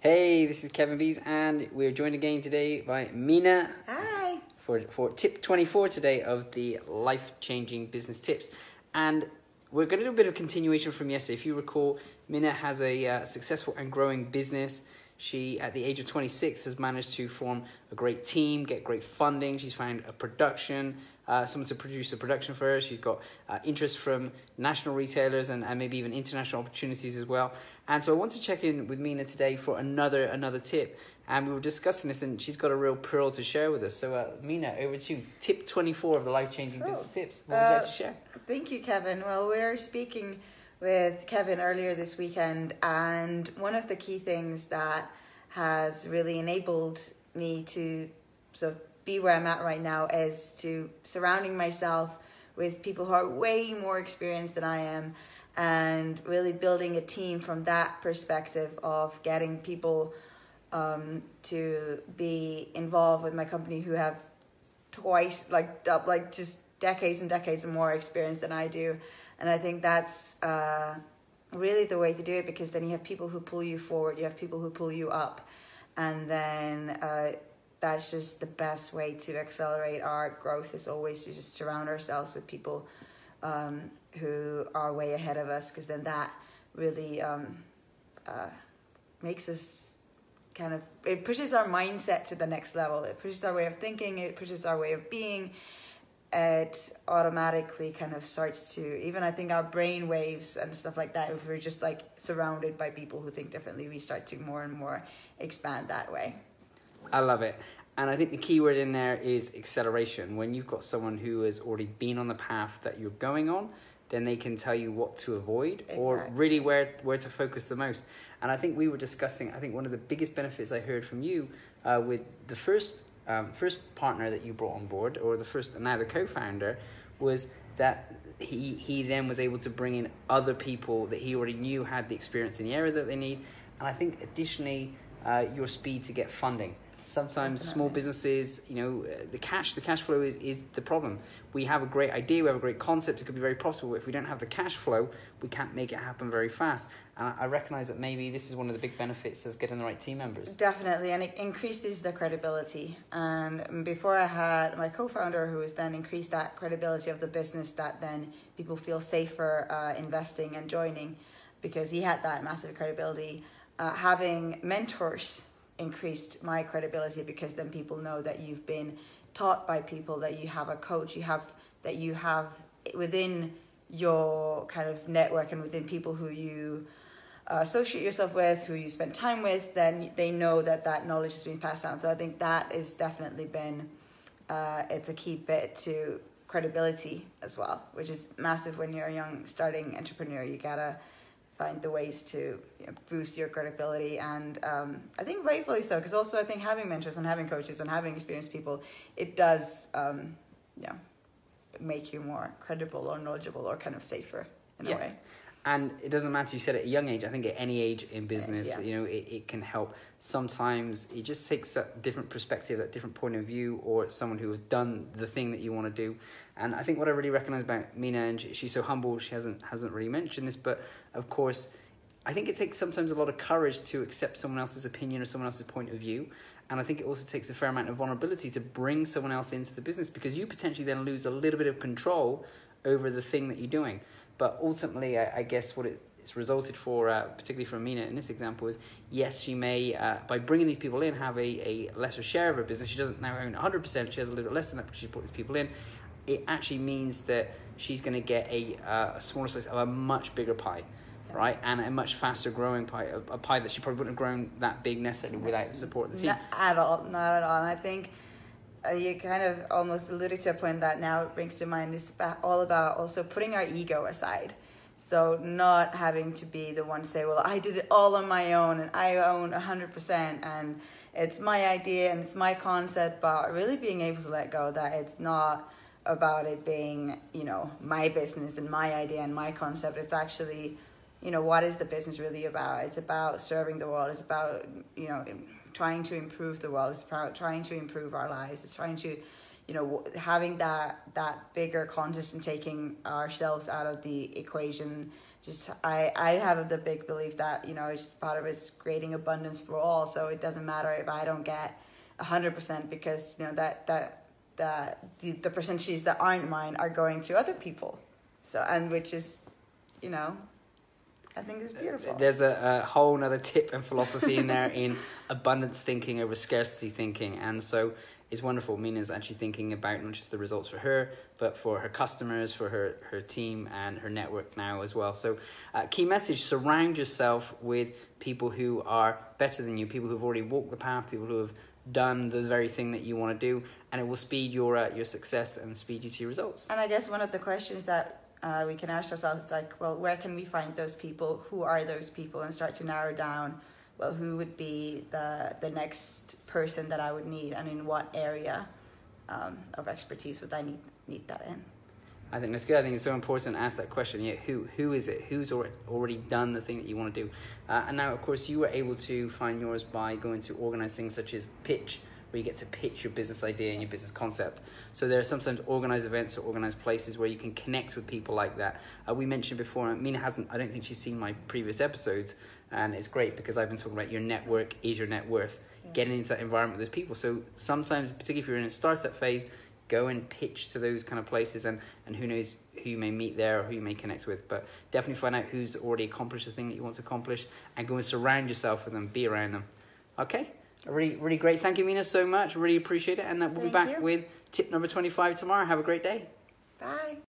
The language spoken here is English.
Hey, this is Kevin Bees, and we're joined again today by Mina. Hi. For tip 24 today of the life-changing business tips, and we're going to do a bit of continuation from yesterday. If you recall, Mina has a successful and growing business. She, at the age of 26, has managed to form a great team, get great funding. She's found a production, someone to produce a production for her. She's got interest from national retailers and maybe even international opportunities as well. And so I want to check in with Mina today for another tip. And we were discussing this, and she's got a real pearl to share with us. So Mina, over to you. Tip 24 of the life-changing business tips. What would you like to share? Thank you, Kevin. Well, we're speaking with Kevin earlier this weekend, and one of the key things that has really enabled me to sort of be where I'm at right now is to surrounding myself with people who are way more experienced than I am, and really building a team from that perspective of getting people to be involved with my company who have just decades and decades of more experience than I do. And I think that's really the way to do it, because then you have people who pull you forward, you have people who pull you up, and then that's just the best way to accelerate our growth, is always to just surround ourselves with people who are way ahead of us, because then that really makes us kind of, it pushes our mindset to the next level, it pushes our way of thinking, it pushes our way of being. It automatically kind of starts to, even I think our brain waves and stuff like that, if we're just like surrounded by people who think differently, we start to more and more expand that way. I love it. And I think the key word in there is acceleration. When you've got someone who has already been on the path that you're going on, then they can tell you what to avoid, or really where to focus the most. And I think we were discussing, I think one of the biggest benefits I heard from you with the first partner that you brought on board, or the first, now the co-founder, was that he then was able to bring in other people that he already knew had the experience in the area that they need. And I think additionally, your speed to get funding. Sometimes small businesses, you know, the cash flow is the problem. We have a great idea, we have a great concept, it could be very profitable, but if we don't have the cash flow, we can't make it happen very fast. And I recognize that maybe this is one of the big benefits of getting the right team members. Definitely, and it increases the credibility. And before I had my co-founder, who has then increased that credibility of the business, that then people feel safer investing and joining, because he had that massive credibility. Having mentors increased my credibility, because then people know that you've been taught by people, that you have a coach, that you have within your kind of network and within people who you associate yourself with, who you spend time with, then they know that that knowledge has been passed down. So I think that has definitely been, it's a key bit to credibility as well, which is massive when you're a young starting entrepreneur. You gotta find the ways to, you know, boost your credibility, and I think rightfully so, because also I think having mentors and having coaches and having experienced people, it does make you more credible or knowledgeable, or kind of safer in a way. And it doesn't matter, you said at a young age, I think at any age in business, you know, it can help. Sometimes it just takes a different perspective, that different point of view, or someone who has done the thing that you want to do. And I think what I really recognize about Mina, and she's so humble, she hasn't really mentioned this, but of course, I think it takes sometimes a lot of courage to accept someone else's opinion or someone else's point of view. And I think it also takes a fair amount of vulnerability to bring someone else into the business, because you potentially then lose a little bit of control over the thing that you're doing. But ultimately, I guess what it's resulted for, particularly for Mina in this example, is yes, she may, by bringing these people in, have a lesser share of her business. She doesn't now own 100%, she has a little bit less than that, but she brought these people in. It actually means that she's going to get a smaller slice of a much bigger pie, right? And a much faster growing pie, a pie that she probably wouldn't have grown that big necessarily without the support of the team. Not at all. And I think you kind of almost alluded to a point that now it brings to mind, is all about also putting our ego aside. So not having to be the one to say, well, I did it all on my own and I own 100% and it's my idea and it's my concept, but really being able to let go that it's not about it being, you know, my business and my idea and my concept. It's actually, you know, what is the business really about? It's about serving the world. It's about, you know, trying to improve the world, it's about trying to improve our lives, it's trying to, you know, having that bigger contest and taking ourselves out of the equation just I have the big belief that, you know, it's just part of it's creating abundance for all. So it doesn't matter if I don't get 100%, because, you know, the percentages that aren't mine are going to other people. So, and which is, you know, I think it's beautiful. There's a whole nother tip and philosophy in there in abundance thinking over scarcity thinking. And so it's wonderful. Mina's actually thinking about not just the results for her, but for her customers, for her team and her network now as well. So key message, surround yourself with people who are better than you, people who've already walked the path, people who have done the very thing that you want to do, and it will speed your success and speed you to your results. And I guess one of the questions that we can ask ourselves is like, well, where can we find those people? Who are those people? And start to narrow down, well, who would be the next person that I would need, and in what area of expertise would I need that in? I think that's good. I think it's so important to ask that question. Yeah, who is it? Who's already done the thing that you want to do? And now, of course, you were able to find yours by going to organize things such as Pitch, where you get to pitch your business idea and your business concept. So there are sometimes organized events or organized places where you can connect with people like that. We mentioned before, Mina hasn't, I don't think she's seen my previous episodes, and it's great because I've been talking about your network is your net worth, getting into that environment with those people. So sometimes, particularly if you're in a startup phase, go and pitch to those kind of places, and who knows who you may meet there or who you may connect with. But definitely find out who's already accomplished the thing that you want to accomplish, and go and surround yourself with them, be around them. Okay? Really great. Thank you, Mina, so much. Really appreciate it. And we'll be back with tip number 25 tomorrow. Have a great day. Bye.